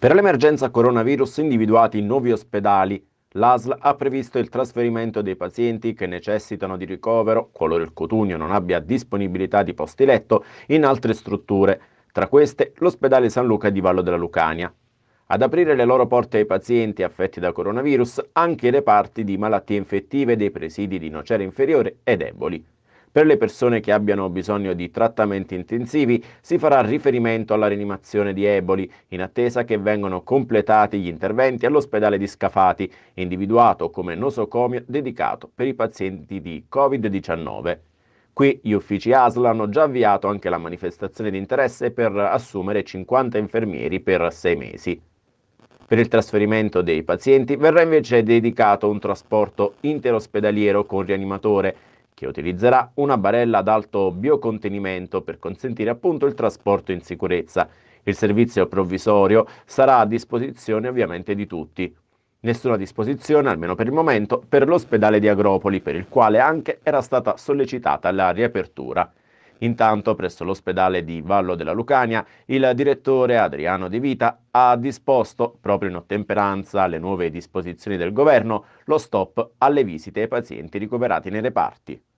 Per l'emergenza coronavirus individuati nuovi ospedali, l'ASL ha previsto il trasferimento dei pazienti che necessitano di ricovero, qualora il Cotugno non abbia disponibilità di posti letto, in altre strutture, tra queste l'ospedale San Luca di Vallo della Lucania. Ad aprire le loro porte ai pazienti affetti da coronavirus anche i reparti di malattie infettive dei presidi di Nocera inferiore ed Eboli. Per le persone che abbiano bisogno di trattamenti intensivi si farà riferimento alla rianimazione di Eboli, in attesa che vengano completati gli interventi all'ospedale di Scafati, individuato come nosocomio dedicato per i pazienti di Covid-19. Qui gli uffici ASL hanno già avviato anche la manifestazione di interesse per assumere 50 infermieri per 6 mesi. Per il trasferimento dei pazienti verrà invece dedicato un trasporto interospedaliero con rianimatore che utilizzerà una barella ad alto biocontenimento per consentire appunto il trasporto in sicurezza. Il servizio provvisorio sarà a disposizione ovviamente di tutti. Nessuna disposizione, almeno per il momento, per l'ospedale di Agropoli, per il quale anche era stata sollecitata la riapertura. Intanto, presso l'ospedale di Vallo della Lucania, il direttore Adriano De Vita ha disposto, proprio in ottemperanza alle nuove disposizioni del governo, lo stop alle visite ai pazienti ricoverati nei reparti.